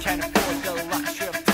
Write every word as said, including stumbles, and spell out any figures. can't afford the luxury of